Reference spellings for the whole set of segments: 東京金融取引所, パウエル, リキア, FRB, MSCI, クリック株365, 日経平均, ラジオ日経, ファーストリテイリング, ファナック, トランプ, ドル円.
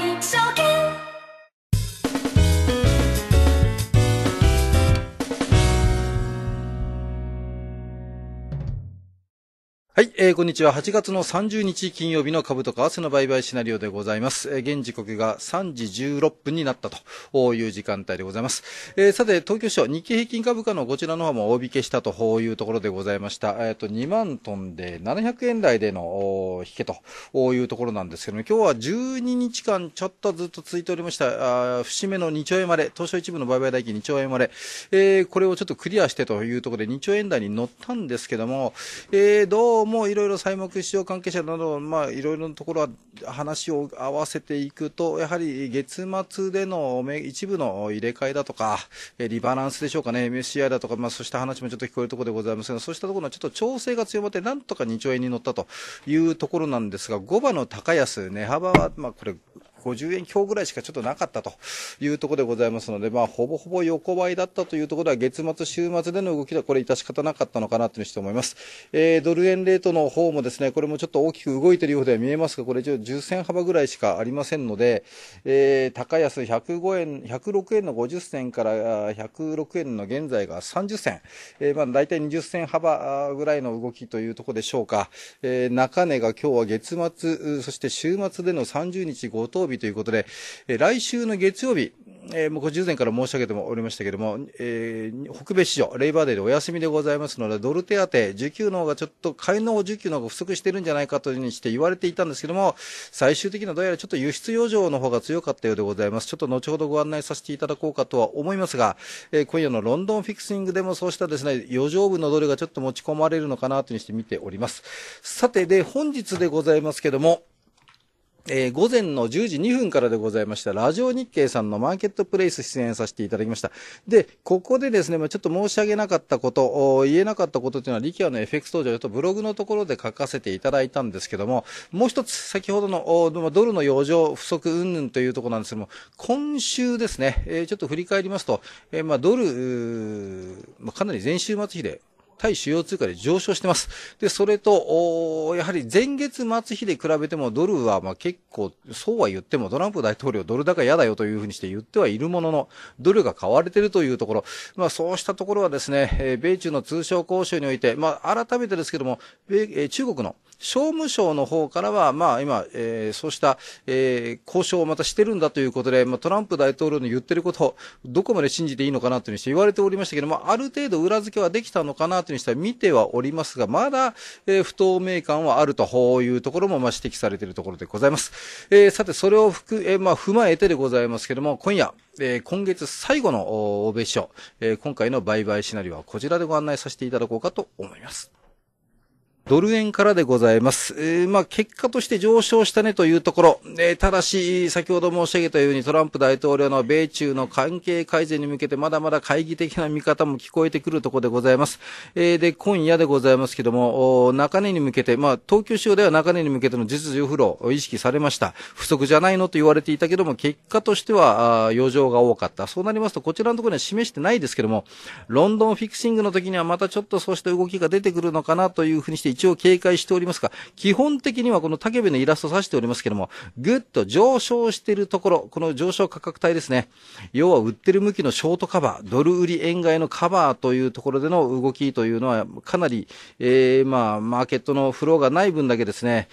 会証券。はい、こんにちは。8月の30日金曜日の株と為替の売買シナリオでございます。現時刻が3時16分になったという時間帯でございます。さて、東京市場、日経平均株価のこちらの方も大引けしたというところでございました。2万トンで700円台での引けというところなんですけども、今日は12日間ちょっとずっと続いておりました。節目の2兆円まで、東証一部の売買代金2兆円まで、これをちょっとクリアしてというところで2兆円台に乗ったんですけども、どうもいろいろ債務市場関係者など、いろいろなところは話を合わせていくと、やはり月末での一部の入れ替えだとか、リバランスでしょうかね、MSCI だとか、そうした話もちょっと聞こえるところでございますが、そうしたところのちょっと調整が強まって、なんとか2兆円に乗ったというところなんですが、5番の高安、値幅は、これ、50円強ぐらいしかちょっとなかったというところでございますので、ほぼほぼ横ばいだったというところは、月末、週末での動きはこれ、致し方なかったのかなというふうに思います。ドル円レートの方もですね、これもちょっと大きく動いているようでは見えますが、これ、10銭幅ぐらいしかありませんので、高安105円、106円の50銭から106円の現在が30銭、大体20銭幅ぐらいの動きというところでしょうか。中値が今日は月末、そして週末での30日ご当日ということで、来週の月曜日、もう50前から申し上げておりましたけれども、北米市場、レイバーデーでお休みでございますので、ドル手当、19の方がちょっと、買いの19の方が不足してるんじゃないかというふうにして言われていたんですけども、最終的にはどうやらちょっと輸出余剰の方が強かったようでございます。ちょっと後ほどご案内させていただこうかとは思いますが、今夜のロンドンフィクシングでもそうしたですね、余剰分のドルがちょっと持ち込まれるのかなというふうにして見ております。さて、で、本日でございますけども、午前の10時2分からでございました。ラジオ日経さんのマーケットプレイス出演させていただきました。で、ここでですね、ちょっと申し上げなかったこと、言えなかったことというのは、リキアの FX 登場、ちょっとブログのところで書かせていただいたんですけども、もう一つ、先ほどのドルの余剰不足云々というところなんですけども、今週ですね、ちょっと振り返りますと、ドル、かなり前週末比で、対主要通貨で上昇してます。で、それと、やはり前月末比で比べてもドルは結構、そうは言ってもトランプ大統領ドル高嫌だよというふうにして言ってはいるものの、ドルが買われているというところ、そうしたところはですね、米中の通商交渉において、改めてですけども、中国の商務省の方からは、今、そうした、交渉をまたしてるんだということで、トランプ大統領の言ってることを、どこまで信じていいのかなというふうにして言われておりましたけども、ある程度裏付けはできたのかなというふうにしては見てはおりますが、まだ、不透明感はあるというところも、指摘されているところでございます。さて、それを踏まえてでございますけども、今夜、今月最後の、欧米市場、今回の売買シナリオはこちらでご案内させていただこうかと思います。ドル円からでございます。結果として上昇したねというところ。ただし、先ほど申し上げたようにトランプ大統領の米中の関係改善に向けてまだまだ懐疑的な見方も聞こえてくるところでございます。で、今夜でございますけども、中値に向けて、東京市場では中値に向けての実需フローを意識されました。不足じゃないのと言われていたけども、結果としては、余剰が多かった。そうなりますと、こちらのところには示してないですけども、ロンドンフィクシングの時にはまたちょっとそうした動きが出てくるのかなというふうにして、一応警戒しておりますが、基本的にはこの竹部のイラストを指しておりますけども、ぐっと上昇しているところ、この上昇価格帯ですね。要は売ってる向きのショートカバー、ドル売り円買いのカバーというところでの動きというのは、かなり、マーケットのフローがない分だけですね、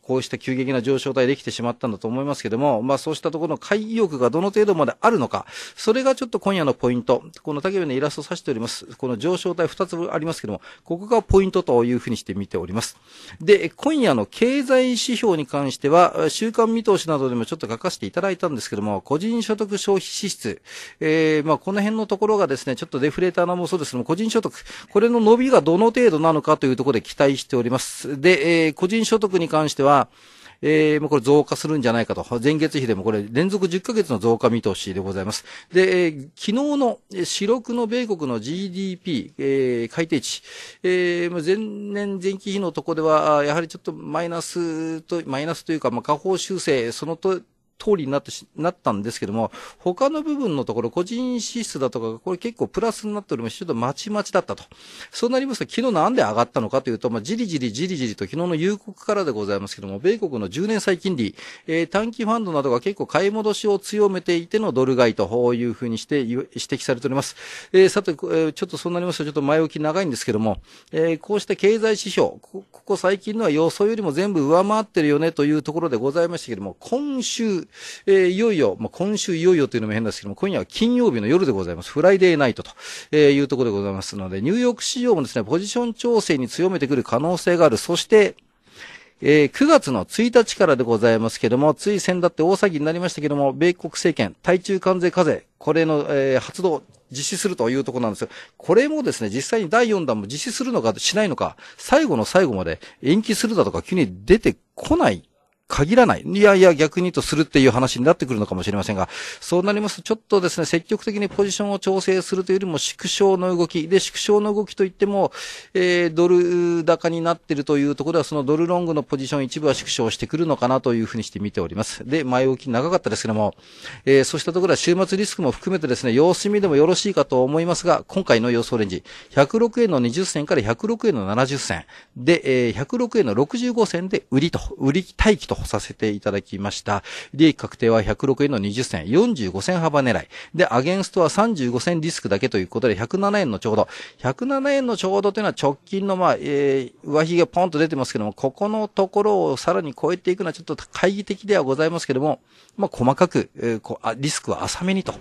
こうした急激な上昇帯できてしまったんだと思いますけども、そうしたところの買い意欲がどの程度まであるのか、それがちょっと今夜のポイント。この竹部のイラストを指しております。この上昇帯2つありますけども、ここがポイントというふうにして見ております。で、今夜の経済指標に関しては、週間見通しなどでもちょっと書かせていただいたんですけども、個人所得消費支出、この辺のところがですね、ちょっとデフレーターなもそうですけども、個人所得、これの伸びがどの程度なのかというところで期待しております。で、個人所得に関しては、これ増加するんじゃないかと。前月比でもこれ連続10ヶ月の増加見通しでございます。で、昨日の4、6の米国の GDP、改定値、前年前期比のところでは、やはりちょっとマイナスというか、下方修正、そのと、通りになったんですけども、他の部分のところ、個人支出だとかがこれ結構プラスになっておりまして、ちょっとまちまちだったと。そうなりますと、昨日なんで上がったのかというと、じりじりと昨日の夕刻からでございますけども、米国の10年債金利、短期ファンドなどが結構買い戻しを強めていてのドル買いというふうにして指摘されております。さて、ちょっとそうなりますと、ちょっと前置き長いんですけども、こうした経済指標、ここ最近のは予想よりも全部上回ってるよねというところでございましたけども、今週、いよいよというのも変ですけども、今夜は金曜日の夜でございます。フライデーナイトというところでございますので、ニューヨーク市場もですね、ポジション調整に強めてくる可能性がある。そして、9月の1日からでございますけども、つい先だって大騒ぎになりましたけども、米国政権、対中関税課税、これの、発動、実施するというところなんですよ。これもですね、実際に第4弾も実施するのかしないのか、最後の最後まで延期するだとか急に出てこない。限らない。いやいや、逆にとするっていう話になってくるのかもしれませんが、そうなりますと、ちょっとですね、積極的にポジションを調整するというよりも縮小の動き。で、縮小の動きといっても、ドル高になっているというところでは、そのドルロングのポジション一部は縮小してくるのかなというふうにして見ております。で、前置き長かったですけども、そうしたところは週末リスクも含めてですね、様子見でもよろしいかと思いますが、今回の予想レンジ、106円の20銭から106円の70銭。で、106円の65銭で売り待機とさせていただきました。利益確定は106円の20銭、45銭幅狙い。で、アゲンストは35銭リスクだけということで、107円のちょうど。107円のちょうどというのは直近の、上髭がポンと出てますけども、ここのところをさらに超えていくのはちょっと懐疑的ではございますけども、まあ、細かく、リスクは浅めにと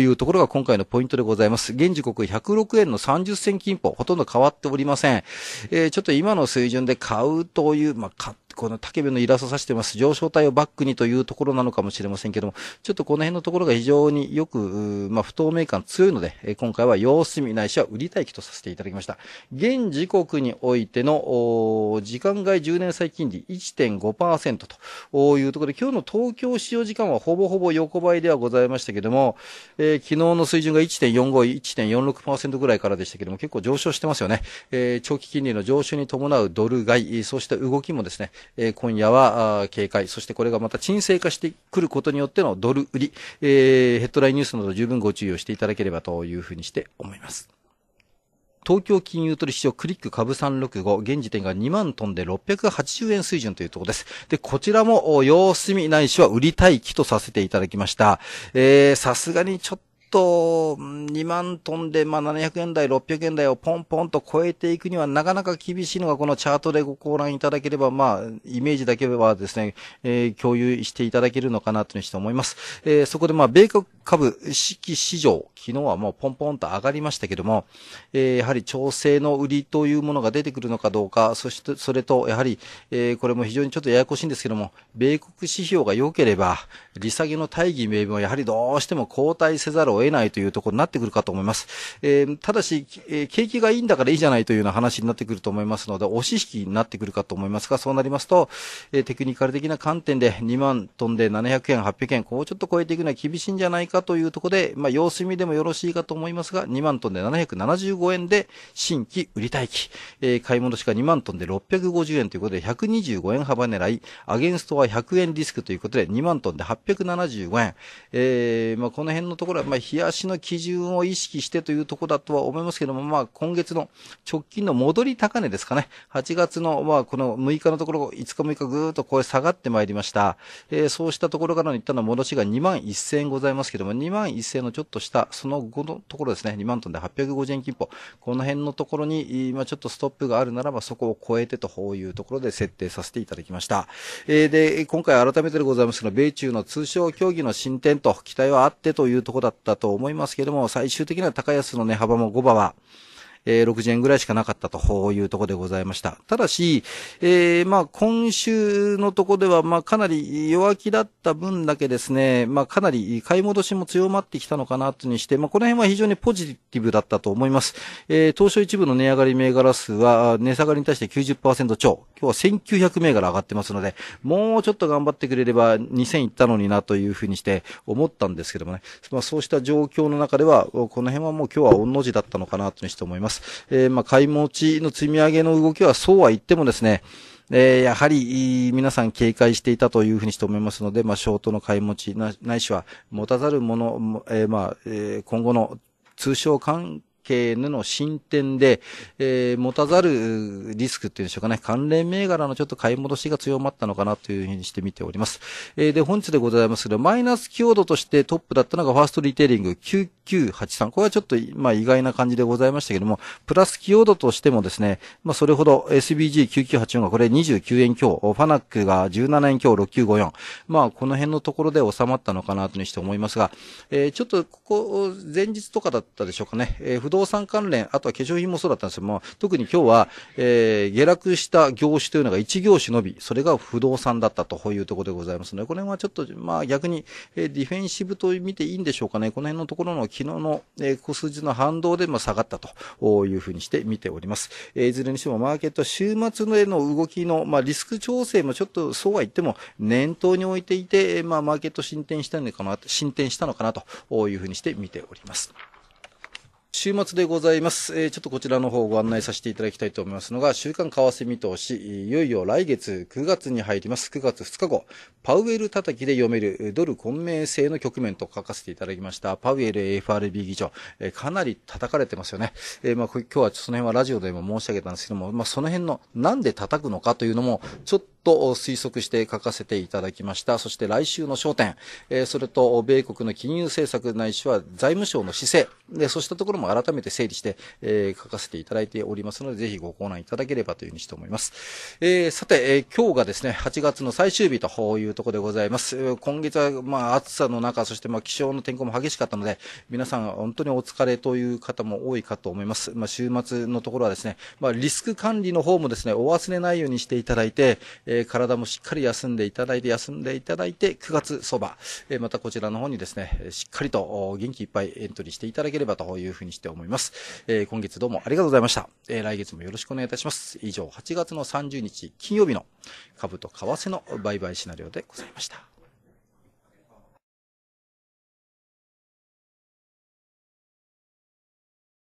いうところが今回のポイントでございます。現時刻106円の30銭近辺、ほとんど変わっておりません。ちょっと今の水準で買うという、まあ、この竹部のイラストさせてます。上昇体をバックにというところなのかもしれませんけども、ちょっとこの辺のところが非常によく、不透明感強いので、今回は様子見ないしは売り待機とさせていただきました。現時刻においての、時間外10年債金利 1.5% というところで、今日の東京市場時間はほぼほぼ横ばいではございましたけども、昨日の水準が 1.45、1.46% ぐらいからでしたけども、結構上昇してますよね。長期金利の上昇に伴うドル買い、そうした動きもですね、今夜は警戒、そしてこれがまた沈静化してくることによってのドル売り、ヘッドラインニュースなど十分ご注意をしていただければというふうにして思います。東京金融取引所クリック株365、現時点が2万トンで680円水準というところです。で、こちらも様子見ないしは売り待機とさせていただきました。さすがにちょっと2万トンで、まあ、700円台、600円台をポンポンと超えていくにはなかなか厳しいのがこのチャートでご覧いただければ、まあ、イメージだけはですね、共有していただけるのかなというふうにして思います。そこでまあ、米国株式市場、昨日はもうポンポンと上がりましたけども、やはり調整の売りというものが出てくるのかどうか、そして、それと、やはり、これも非常にちょっとややこしいんですけども、米国指標が良ければ、利下げの大義名分はやはりどうしても後退せざるを得ないというところになってくるかと思います。ただし、景気がいいんだからいいじゃないというような話になってくると思いますので、押し引きになってくるかと思いますが、そうなりますと、テクニカル的な観点で2万トンで700円、800円、こうちょっと超えていくのは厳しいんじゃないかというところで、まあ、様子見でもよろしいかと思いますが、2万トンで775円で新規売り待機。買い戻しが2万トンで650円ということで、125円幅狙い、アゲンストは100円リスクということで、2万トンで875円。まあ、この辺のところは、まあ、冷やしの基準を意識してというところだとは思いますけども、まあ、今月の直近の戻り高値ですかね。8月の、まあ、この6日のところ、5日6日ぐーっとこう下がってまいりました。そうしたところからの一旦の戻しが2万1000円ございますけども、2万1000円のちょっと下、その後のところですね、2万トンで850円近辺、この辺のところに、まあ、ちょっとストップがあるならば、そこを超えてというところで設定させていただきました。で、今回改めてでございますけど、米中の通商協議の進展と期待はあってというところだったと思いますけれども、最終的な高安の値幅も5場は、60円ぐらいしかなかったというところでございました。ただし、まあ、今週のところでは、まあ、かなり弱気だった分だけですね、まあ、かなり買い戻しも強まってきたのかなというにして、まあ、この辺は非常にポジティブだったと思います。東証一部の値上がり銘柄数は、値下がりに対して 90% 超。今日は1900銘柄上がってますので、もうちょっと頑張ってくれれば2000いったのになというふうにして思ったんですけどもね。まあ、そうした状況の中では、この辺はもう今日は御の字だったのかなというにして思います。まあ、買い持ちの積み上げの動きはそうは言ってもですね、やはり皆さん警戒していたというふうにして思いますので、ショートの買い持ち、ないしは持たざるもの、今後の通商関係の進展で、持たざるリスクっていうんでしょうかね、関連銘柄のちょっと買い戻しが強まったのかなというふうにして見ております。で、本日でございますが、マイナス強度としてトップだったのがファーストリテイリング9983。これはちょっと、意外な感じでございましたけども、プラス強度としてもですね、それほど S.B.G.9984 がこれ29円強、ファナックが17円強6954。この辺のところで収まったのかなというふうにして思いますが、ちょっとここ、前日とかだったでしょうかね、不動産関連、あとは化粧品もそうだったんですけども、特に今日は、下落した業種というのが1業種のみ、それが不動産だったというところでございますので、この辺はちょっと、逆に、ディフェンシブと見ていいんでしょうかね。この辺のところの昨日の、小筋の反動で、下がったというふうにして見ております。いずれにしてもマーケット、週末の動きの、リスク調整もちょっと、そうは言っても、念頭に置いていて、マーケット進展したのかなというふうにして見ております。週末でございます。ちょっとこちらの方をご案内させていただきたいと思いますのが、週間為替見通し、いよいよ来月9月に入ります。9月2日後、パウエル叩きで読めるドル混迷性の局面と書かせていただきました。パウエル FRB 議長、かなり叩かれてますよね。今日はその辺はラジオでも申し上げたんですけども、その辺のなんで叩くのかというのも、ちょっと推測して書かせていただきました。そして来週の焦点、それと米国の金融政策ないしは財務省の姿勢、そうしたところも改めて整理して、書かせていただいておりますので、ぜひご覧いただければというふうにして思います。さて、今日がですね、8月の最終日というところでございます。今月は暑さの中、そして気象の天候も激しかったので、皆さん本当にお疲れという方も多いかと思います。週末のところはですね、リスク管理の方もですね、お忘れないようにしていただいて、体もしっかり休んでいただいて、9月相場、またこちらの方にですね、しっかりと元気いっぱいエントリーしていただければというふうにして思います。今月どうもありがとうございました。来月もよろしくお願いいたします。以上、8月の30日金曜日の株と為替の売買シナリオでございました。